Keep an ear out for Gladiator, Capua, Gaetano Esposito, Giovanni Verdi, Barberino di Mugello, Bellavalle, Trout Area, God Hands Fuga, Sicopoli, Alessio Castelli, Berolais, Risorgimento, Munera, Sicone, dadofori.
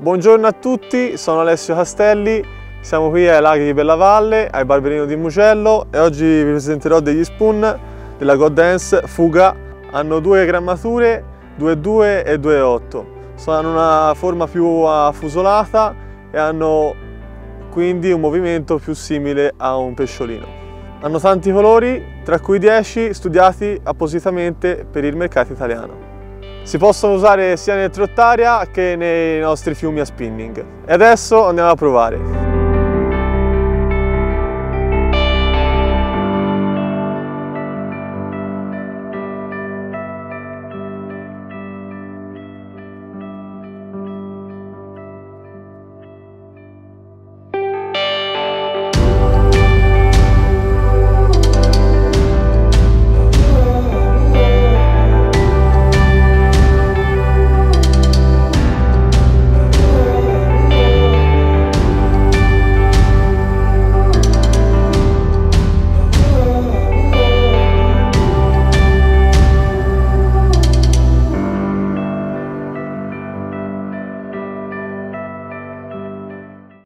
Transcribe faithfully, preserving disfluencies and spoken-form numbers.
Buongiorno a tutti, sono Alessio Castelli, siamo qui ai laghi di Bellavalle, ai Barberino di Mugello e oggi vi presenterò degli spoon della God Hands Fuga. Hanno due grammature, due virgola due e due virgola otto, hanno una forma più affusolata e hanno quindi un movimento più simile a un pesciolino. Hanno tanti colori, tra cui dieci studiati appositamente per il mercato italiano. Si possono usare sia nel Trout Area che nei nostri fiumi a spinning. E adesso andiamo a provare.